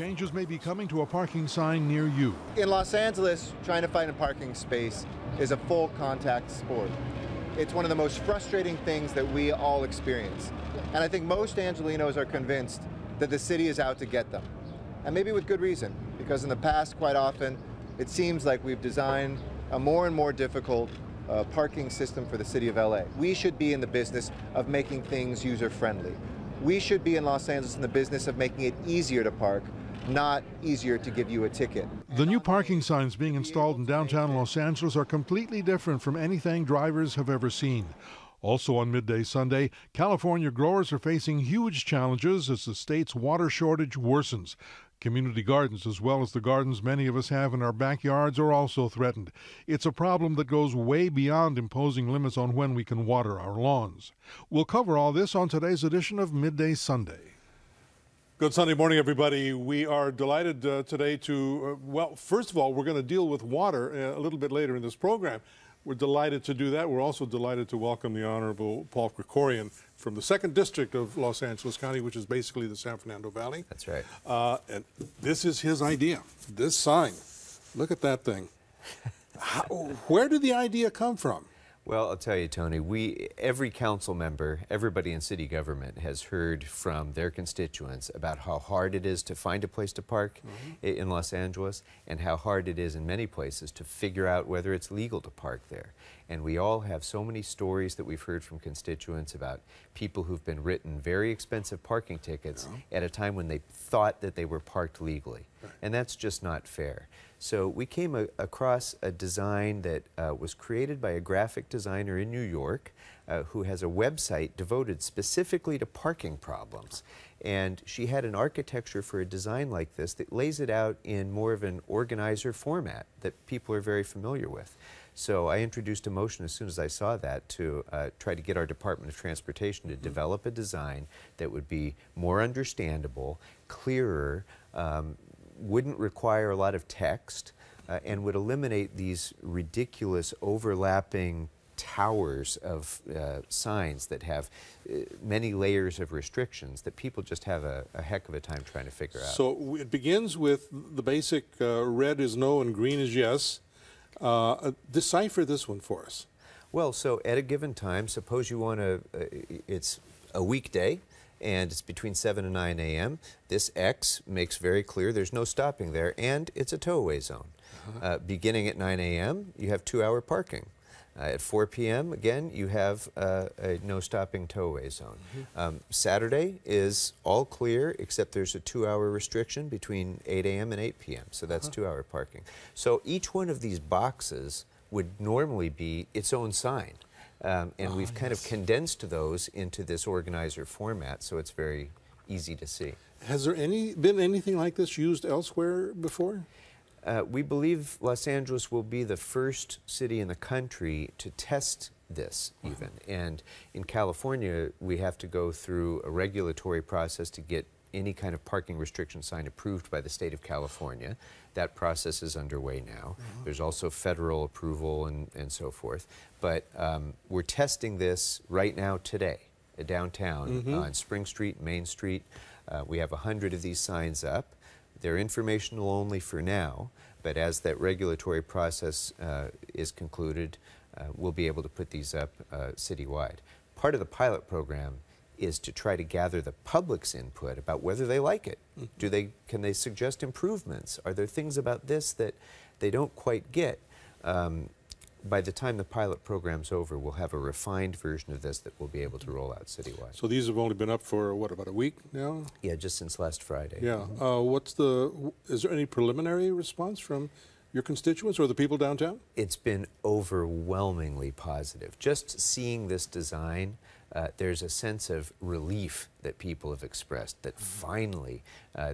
Changes may be coming to a parking sign near you. In Los Angeles, trying to find a parking space is a full contact sport. It's one of the most frustrating things that we all experience. And I think most Angelinos are convinced that the city is out to get them. And maybe with good reason, because in the past, quite often, it seems like we've designed a more and more difficult parking system for the city of LA. We should be in the business of making things user-friendly. We should be in Los Angeles in the business of making it easier to park, not easier to give you a ticket. The new parking signs being installed in downtown Los Angeles are completely different from anything drivers have ever seen. Also on midday Sunday, California growers are facing huge challenges as the state's water shortage worsens. Community gardens, as well as the gardens many of us have in our backyards, are also threatened. It's a problem that goes way beyond imposing limits on when we can water our lawns. We'll cover all this on today's edition of Midday Sunday. Good Sunday morning, everybody. We are delighted today to, well, first of all, we're going to deal with water a little bit later in this program. We're delighted to do that. We're also delighted to welcome the Honorable Paul Krikorian from the 2nd District of Los Angeles County, which is basically the San Fernando Valley. That's right. And this is his idea, this sign. Look at that thing. Where did the idea come from? Well, I'll tell you, Tony, every council member, everybody in city government has heard from their constituents about how hard it is to find a place to park in Los Angeles and how hard it is in many places to figure out whether it's legal to park there. And we all have so many stories that we've heard from constituents about people who've been written very expensive parking tickets at a time when they thought that they were parked legally. Right. And that's just not fair. So we came across a design that was created by a graphic designer in New York who has a website devoted specifically to parking problems. And she had an architecture for a design like this that lays it out in more of an organizer format that people are very familiar with. So I introduced a motion as soon as I saw that to try to get our Department of Transportation to develop a design that would be more understandable, clearer, wouldn't require a lot of text, and would eliminate these ridiculous overlapping towers of signs that have many layers of restrictions that people just have a heck of a time trying to figure out. So it begins with the basic red is no and green is yes. Decipher this one for us. Well, so at a given time, suppose you want to, it's a weekday, and it's between 7 and 9 a.m. This X makes very clear there's no stopping there, and it's a tow-away zone. Beginning at 9 a.m., you have 2-hour parking. At 4 p.m., again, you have a no-stopping tow-away zone. Saturday is all clear, except there's a 2-hour restriction between 8 a.m. and 8 p.m., so that's 2-hour parking. So each one of these boxes would normally be its own sign. And we've kind of condensed those into this organizer format, so it's very easy to see. Has there been anything like this used elsewhere before? We believe Los Angeles will be the first city in the country to test this, even. And in California, we have to go through a regulatory process to get any kind of parking restriction sign approved by the state of California. That process is underway now. There's also federal approval and so forth. But we're testing this right now today, downtown, on Spring Street, Main Street. We have 100 of these signs up. They're informational only for now, but as that regulatory process is concluded, we'll be able to put these up citywide. Part of the pilot program is to try to gather the public's input about whether they like it. Can they suggest improvements? Are there things about this that they don't quite get? By the time the pilot program's over, we'll have a refined version of this that we'll be able to roll out citywide. So these have only been up for, what, about a week now? Yeah, just since last Friday. Yeah. Is there any preliminary response from your constituents or the people downtown? It's been overwhelmingly positive. Just seeing this design, there's a sense of relief that people have expressed, that finally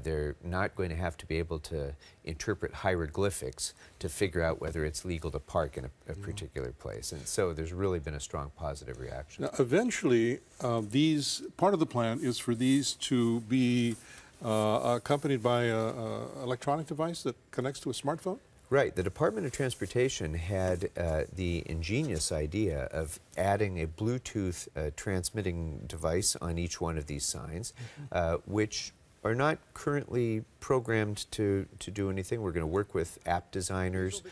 they're not going to have to be able to interpret hieroglyphics to figure out whether it's legal to park in a particular place. And so there's really been a strong positive reaction. Now, eventually, part of the plan is for these to be accompanied by an electronic device that connects to a smartphone? Right. The Department of Transportation had the ingenious idea of adding a Bluetooth transmitting device on each one of these signs, which are not currently programmed to do anything. We're going to work with app designers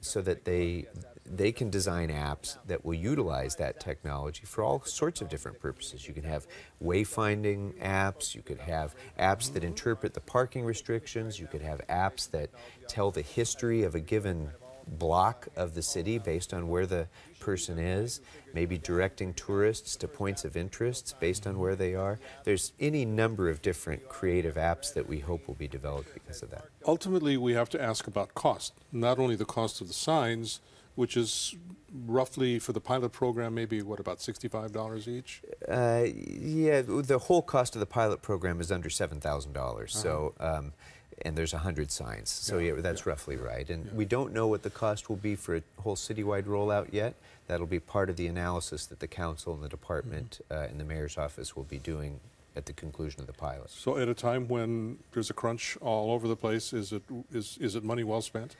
so that they can design apps that will utilize that technology for all sorts of different purposes. You can have wayfinding apps, you could have apps that interpret the parking restrictions, you could have apps that tell the history of a given block of the city based on where the person is, maybe directing tourists to points of interest based on where they are. There's any number of different creative apps that we hope will be developed because of that. Ultimately, we have to ask about cost, not only the cost of the signs, which is roughly for the pilot program, maybe what, about $65 each? Yeah, the whole cost of the pilot program is under $7,000. So, and there's 100 signs. So yeah, that's roughly right. And we don't know what the cost will be for a whole citywide rollout yet. That'll be part of the analysis that the council and the department and the mayor's office will be doing at the conclusion of the pilot. So at a time when there's a crunch all over the place, is it money well spent?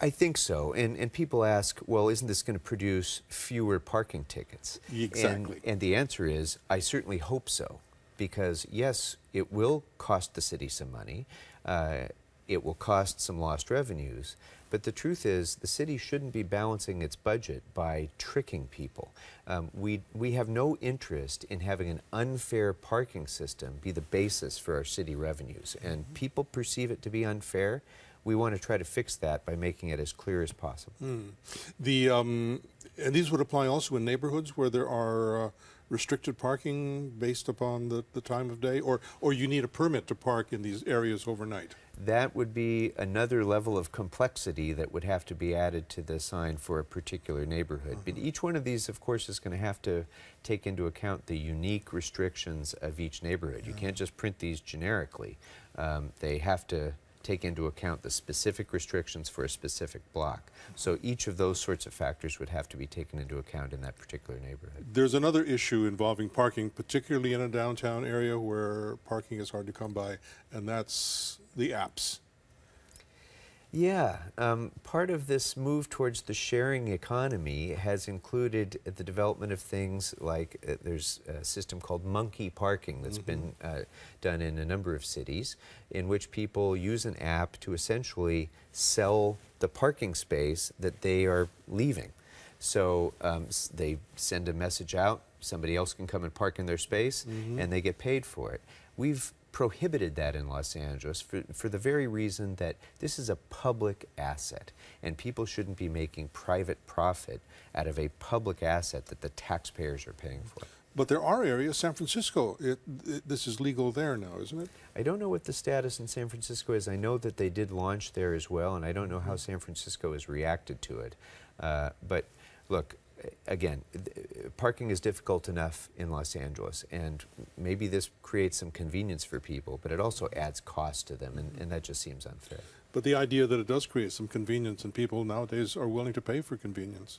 I think so, and people ask, well, isn't this going to produce fewer parking tickets? Exactly. And the answer is, I certainly hope so, because yes, it will cost the city some money, it will cost some lost revenues, but the truth is the city shouldn't be balancing its budget by tricking people. We have no interest in having an unfair parking system be the basis for our city revenues, and people perceive it to be unfair. We want to try to fix that by making it as clear as possible. And these would apply also in neighborhoods where there are restricted parking based upon the time of day, or you need a permit to park in these areas overnight? That would be another level of complexity that would have to be added to the sign for a particular neighborhood. But each one of these, of course, is going to have to take into account the unique restrictions of each neighborhood. You can't just print these generically. They have to take into account the specific restrictions for a specific block. So each of those sorts of factors would have to be taken into account in that particular neighborhood. There's another issue involving parking, particularly in a downtown area where parking is hard to come by, and that's the apps. Yeah, part of this move towards the sharing economy has included the development of things like there's a system called monkey parking that's been done in a number of cities, in which people use an app to essentially sell the parking space that they are leaving. So they send a message out, somebody else can come and park in their space, and they get paid for it. We've prohibited that in Los Angeles for the very reason that this is a public asset, and people shouldn't be making private profit out of a public asset that the taxpayers are paying for. But there are areas, San Francisco, this is legal there now, isn't it? I don't know what the status in San Francisco is. I know that they did launch there as well, and I don't know how San Francisco has reacted to it. But look, again, parking is difficult enough in Los Angeles, and maybe this creates some convenience for people, but it also adds cost to them, and that just seems unfair. But the idea that it does create some convenience, and people nowadays are willing to pay for convenience.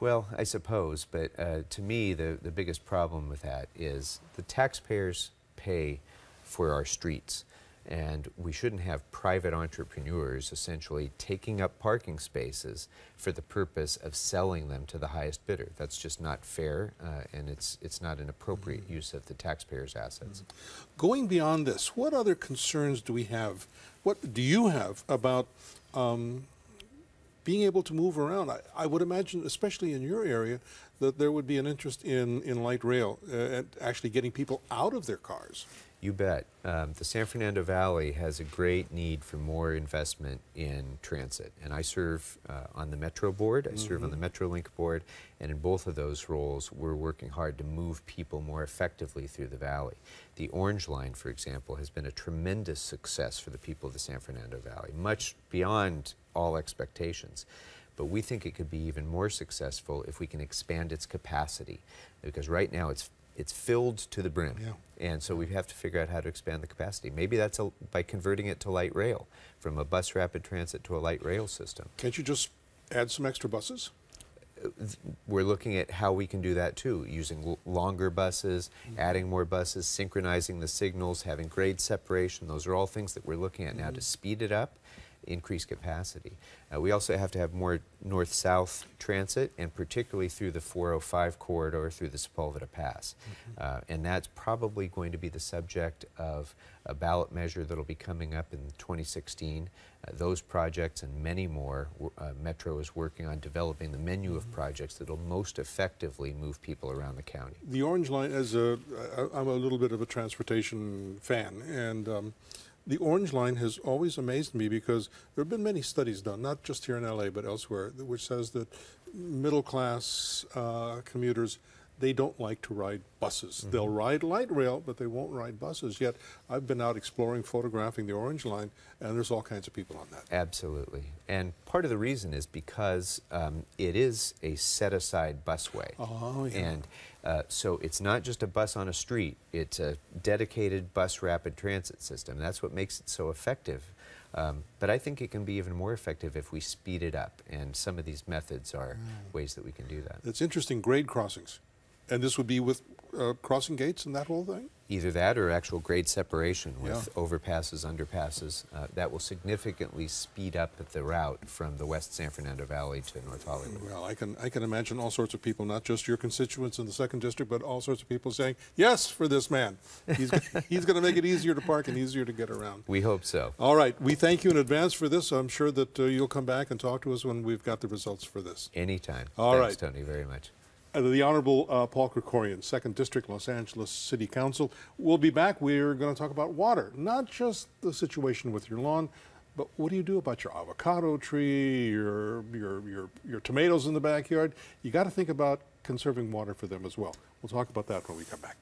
Well, I suppose, but to me, the biggest problem with that is the taxpayers pay for our streets, and we shouldn't have private entrepreneurs essentially taking up parking spaces for the purpose of selling them to the highest bidder. That's just not fair, and it's not an appropriate use of the taxpayers' assets. Going beyond this, what other concerns do we have? What do you have about being able to move around? I would imagine, especially in your area, that there would be an interest in light rail and actually getting people out of their cars. You bet. The San Fernando Valley has a great need for more investment in transit, and I serve on the Metro board, I serve on the Metrolink board, and in both of those roles we're working hard to move people more effectively through the valley. The Orange Line, for example, has been a tremendous success for the people of the San Fernando Valley, much beyond all expectations. But we think it could be even more successful if we can expand its capacity, because right now it's filled to the brim. And so we have to figure out how to expand the capacity. Maybe that's by converting it to light rail, from a bus rapid transit to a light rail system. Can't you just add some extra buses? We're looking at how we can do that too, using longer buses, adding more buses, synchronizing the signals, having grade separation. Those are all things that we're looking at now to speed it up increase capacity. We also have to have more north-south transit, and particularly through the 405 corridor through the Sepulveda Pass. Mm-hmm. And that's probably going to be the subject of a ballot measure that'll be coming up in 2016. Those projects and many more, Metro is working on developing the menu of projects that'll most effectively move people around the county. The Orange Line, as I'm a little bit of a transportation fan, and the Orange Line has always amazed me because there have been many studies done, not just here in LA but elsewhere, which says that middle-class commuters, they don't like to ride buses. Mm-hmm. They'll ride light rail, but they won't ride buses. Yet I've been out exploring, photographing the Orange Line, and there's all kinds of people on that. Absolutely. And part of the reason is because it is a set-aside busway. Oh, yeah. And so it's not just a bus on a street. It's a dedicated bus rapid transit system. That's what makes it so effective. But I think it can be even more effective if we speed it up. And some of these methods are ways that we can do that. It's interesting, grade crossings. And this would be with crossing gates and that whole thing? Either that or actual grade separation with overpasses, underpasses. That will significantly speed up the route from the West San Fernando Valley to North Hollywood. Well, I can imagine all sorts of people, not just your constituents in the 2nd District, but all sorts of people saying, yes, for this man. He's, he's going to make it easier to park and easier to get around. We hope so. All right. We thank you in advance for this. I'm sure that you'll come back and talk to us when we've got the results for this. Anytime. All right. Thanks, Tony, very much. The Honorable Paul Krikorian, 2nd District, Los Angeles City Council. We'll be back. We're going to talk about water, not just the situation with your lawn, but what do you do about your avocado tree, your tomatoes in the backyard? You got to think about conserving water for them as well. We'll talk about that when we come back.